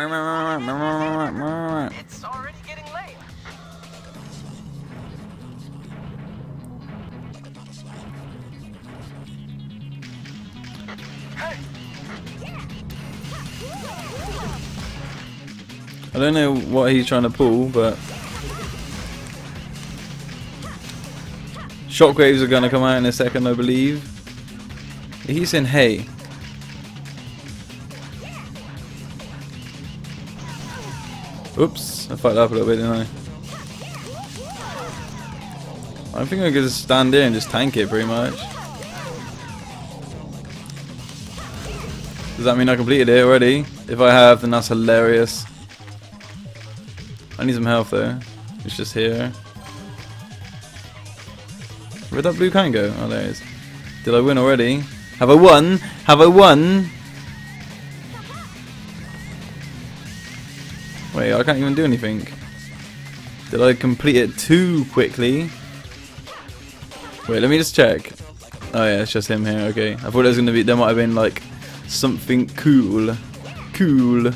It's already getting late. I don't know what he's trying to pull, but shockwaves are going to come out in a second, I believe. He's in hay. Oops, I fucked up a little bit, didn't I? I think I could just stand there and just tank it pretty much. Does that mean I completed it already? If I have, then that's hilarious. I need some health though. It's just here. Where'd that blue can go? Oh, there it is. Did I win already? Have I won? Have I won? Wait, I can't even do anything. Did I complete it too quickly? Wait, let me just check. Oh yeah, it's just him here, okay. I thought it was gonna be, there might have been like something cool. Cool.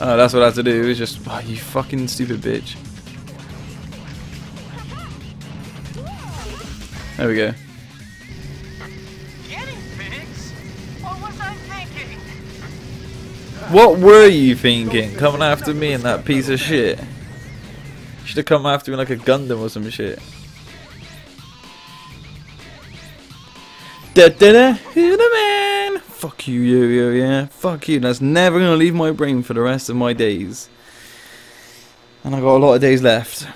Oh, that's what I have to do, is just, oh, you fucking stupid bitch. There we go. What were you thinking? Coming after me and that piece of shit. Should have come after me like a Gundam or some shit. Da da da, you're the man. Fuck you, Yo-Yo, yeah. Fuck you. That's never gonna leave my brain for the rest of my days. And I got a lot of days left.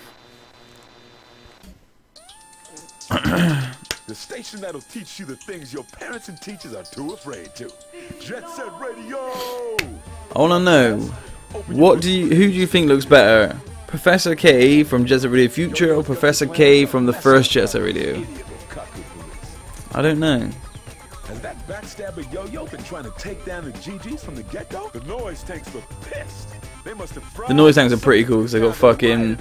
The station that'll teach you the things your parents and teachers are too afraid to. Jet Set Radio! I wanna know, who do you think looks better? Professor K from Jet Set Radio Future or Professor K from the first Jet Set Radio? I don't know. Has that backstabber Yo-Yo been trying to take down the GGs from the get-go? The noise tanks were pissed. They must have. The noise tanks are pretty cool because they got fucking.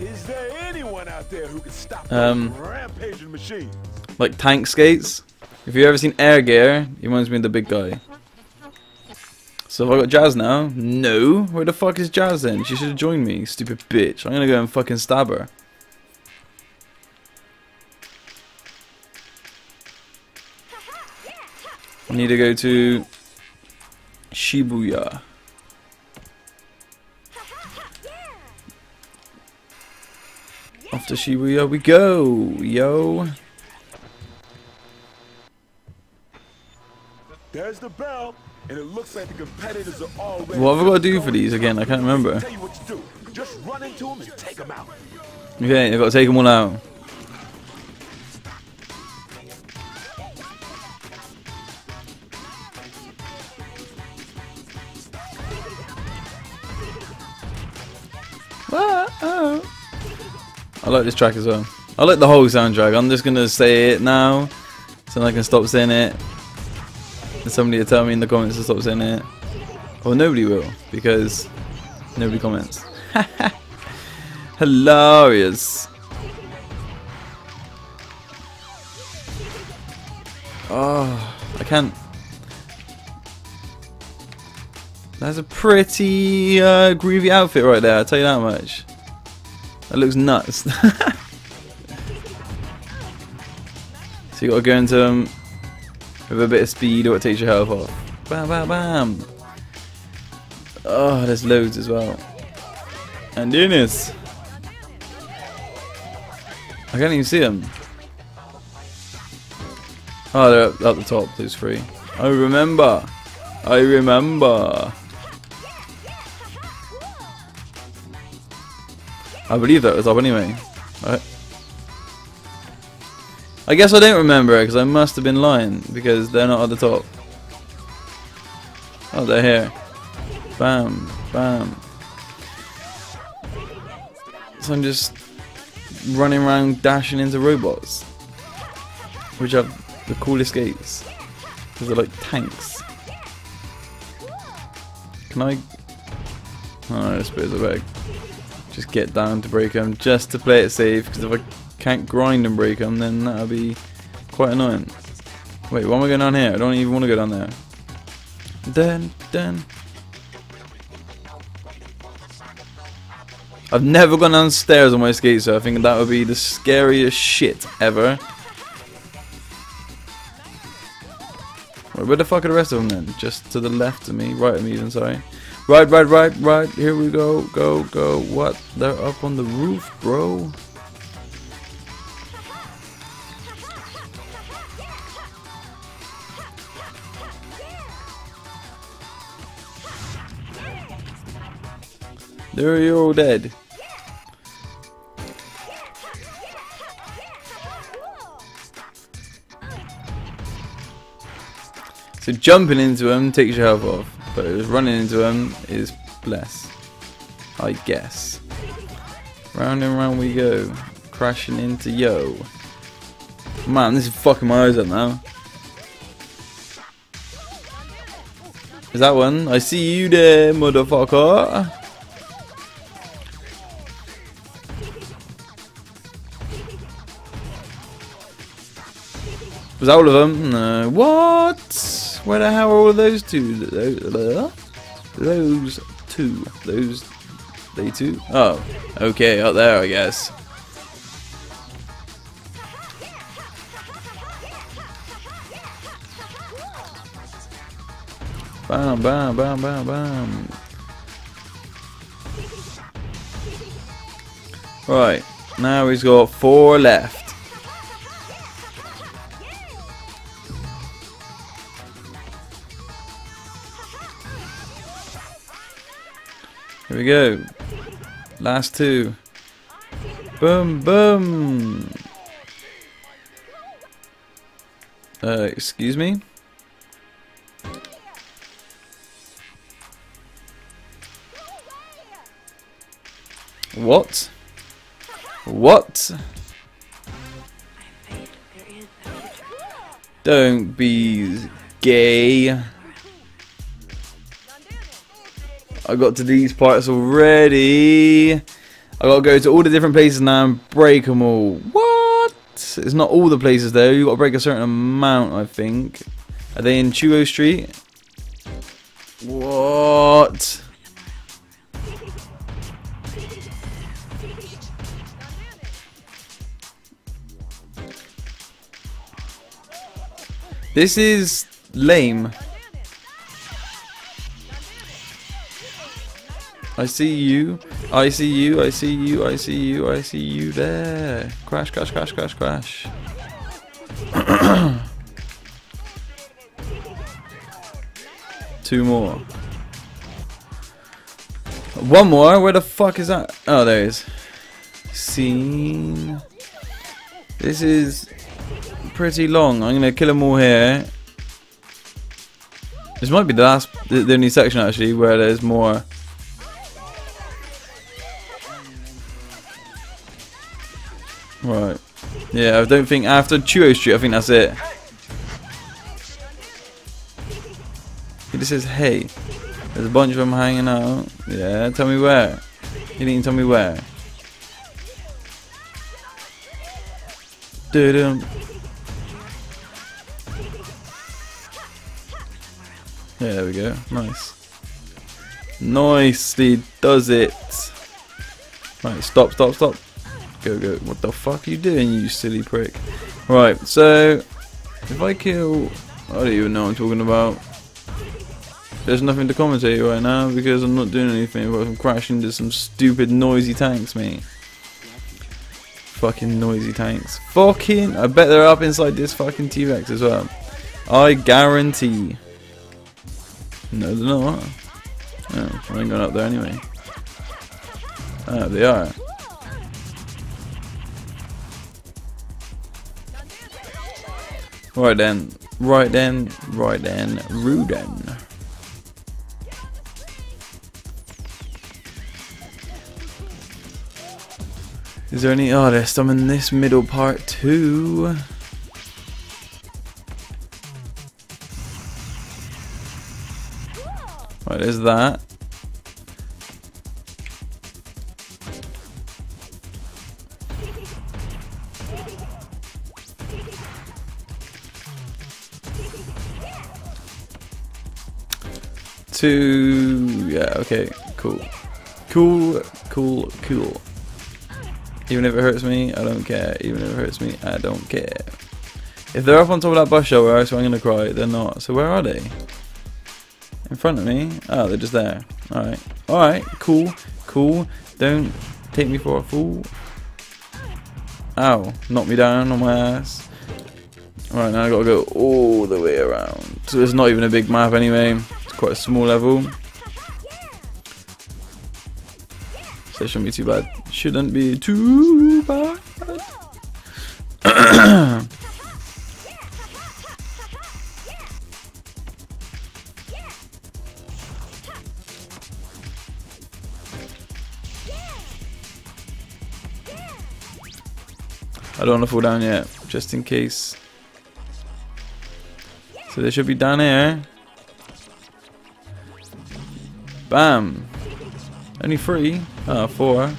Is there anyone out there who can stop rampaging machines? Like tank skates. If you've ever seen Air Gear, he reminds me of the big guy. So have I got Jazz now? No. Where the fuck is Jazz then? She should have joined me, stupid bitch. I'm gonna go and fucking stab her. I need to go to Shibuya. Off to Shibuya we go, yo. There's the bell, and it looks like the competitors are all ready. What have I got to do for these again? I can't remember. Just run into them and take them out. Okay, I've got to take them all out. Uh-oh. I like this track as well. I like the whole soundtrack. I'm just gonna say it now, so I can stop saying it. And somebody will tell me in the comments to stop saying it. Or nobody will, because nobody comments. Hilarious. Oh, I can't. That's a pretty groovy outfit right there, I'll tell you that much. That looks nuts. So you gotta go into them with a bit of speed or it takes your health off. Bam, bam, bam. Oh, there's loads as well. And doing this. I can't even see them. Oh, they're up the top, those three. I remember. I remember. I believe that was up anyway. Right. I guess I don't remember it because I must have been lying because they're not at the top. Oh, they're here. Bam, bam. So I'm just running around dashing into robots, which have the coolest skates because they're like tanks. Can I? Oh, I suppose I better. Just get down to break them, just to play it safe, because if I can't grind and break them, then that'll be quite annoying. Wait, what am I going down here? I don't even want to go down there. Dun. I've never gone downstairs on my skate, so I think that would be the scariest shit ever. Where the fuck are the rest of them then? Just to the left of me, right of me even, sorry. Right, here we go, go. What? They're up on the roof, bro. There you're all dead. So jumping into him takes your health off, but just running into him is less, I guess. Round and round we go, crashing into Yo. Man, this is fucking my eyes up now. Is that one? I see you there, motherfucker. Was that all of them? No. What? Where the hell are all of those two? They two? Oh. Okay, up there, I guess. Bam. Right. Now he's got 4 left. Here we go. Last 2. Boom. Excuse me? What? What? Don't be gay. I got to these parts already. I gotta go to all the different places now and break them all. What? It's not all the places though. You gotta break a certain amount, I think. Are they in Chuo Street? What? This is lame. I see you, I see you there. Crash. Two more. One more, where the fuck is that? Oh, there it is. Scene. This is pretty long. I'm gonna kill them all here. This might be the last, the only section actually where there's more. Right. Yeah, I don't think after Chuo Street, I think that's it. This is hey. There's a bunch of them hanging out. Yeah, tell me where. You didn't tell me where. Yeah, there we go. Nice. Nicely does it. Right, stop. Go. What the fuck are you doing, you silly prick? Right, so if I kill, I don't even know what I'm talking about. There's nothing to commentate right now because I'm not doing anything but I'm crashing into some stupid noisy tanks, mate. Fucking noisy tanks. Fucking, I bet they're up inside this fucking T-Rex as well. I guarantee. No, they're not. Oh, I ain't going up there anyway. Oh, they are. Right then, Ruden. Is there any? Oh, there's some in this middle part too. Right, there's that. to... yeah, okay, cool. Cool, cool, cool. Even if it hurts me, I don't care. Even if it hurts me, I don't care. If they're up on top of that bus shelter, so I'm gonna cry. They're not. So where are they? In front of me? Oh, they're just there. Alright. Alright, cool, cool. Don't take me for a fool. Ow, knock me down on my ass. Alright, now I gotta go all the way around. So it's not even a big map anyway. It's quite a small level. So it shouldn't be too bad. Shouldn't be too bad. I don't want to fall down yet, just in case. So they should be down here. Bam! Only three? Oh, four.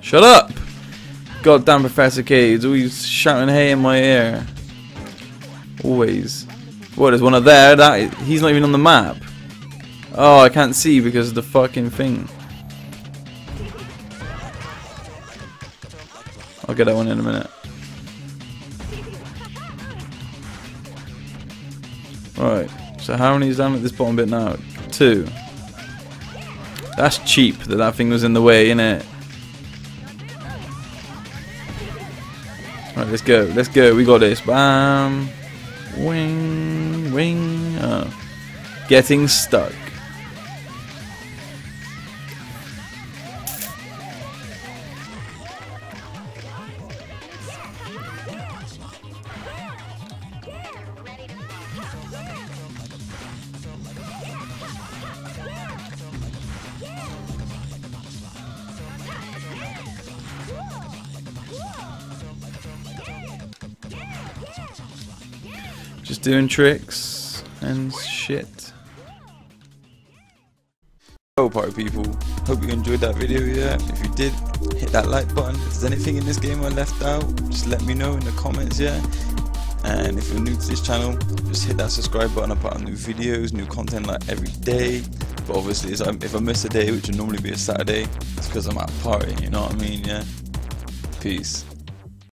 Shut up! Goddamn Professor K, he's always shouting hey in my ear. Always. What, there's one up there? He's not even on the map. Oh, I can't see because of the fucking thing. I'll get that one in a minute. Alright, so how many is down at this bottom bit now? Two. That's cheap that that thing was in the way, innit? Alright, let's go. Let's go. We got this. Bam. Wing. Wing. Oh. Getting stuck. Just doing tricks and shit. Hello party people, hope you enjoyed that video here. If you did, hit that like button. If there's anything in this game I left out, just let me know in the comments here. And if you're new to this channel, just hit that subscribe button. I put out new videos, new content like every day. But obviously if I miss a day, which would normally be a Saturday, it's because I'm at a party, you know what I mean, yeah? Peace.